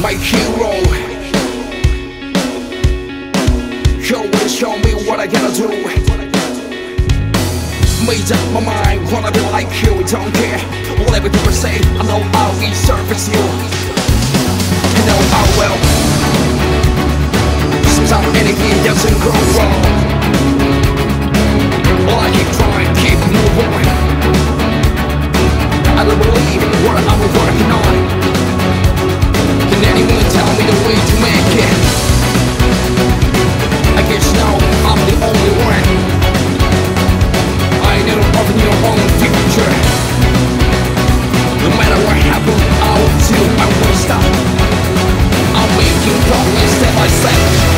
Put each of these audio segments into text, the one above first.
my hero. You will show me what I gotta do. Made up my mind, wanna be like you. Don't care what every people say. I know I'll be service you. I know I will. Sometimes anything doesn't go wrong. All I keep trying, keep moving. I don't believe what I'm working on. Can anyone tell me the way to make it? I guess now I'm the only one. I never open your own future. No matter what happens, I'll do. I won't stop. I'm making progress step by step.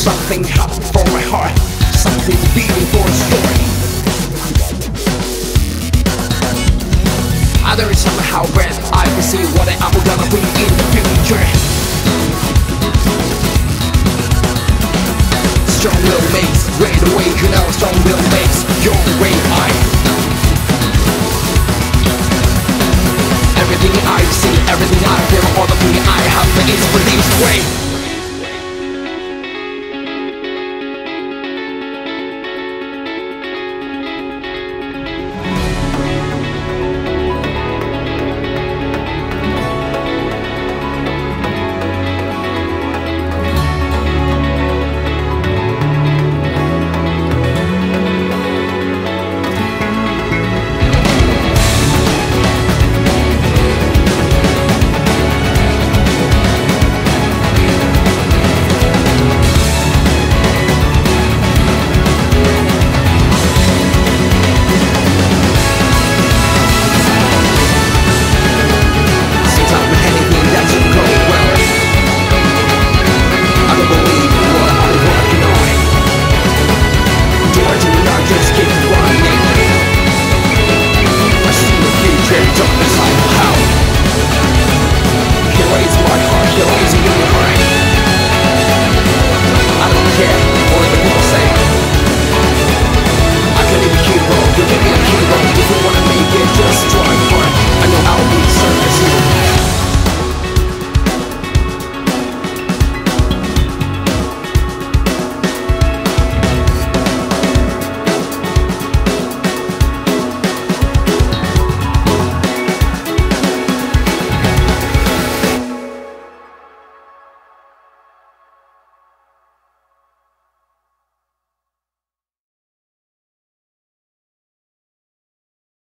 Something happened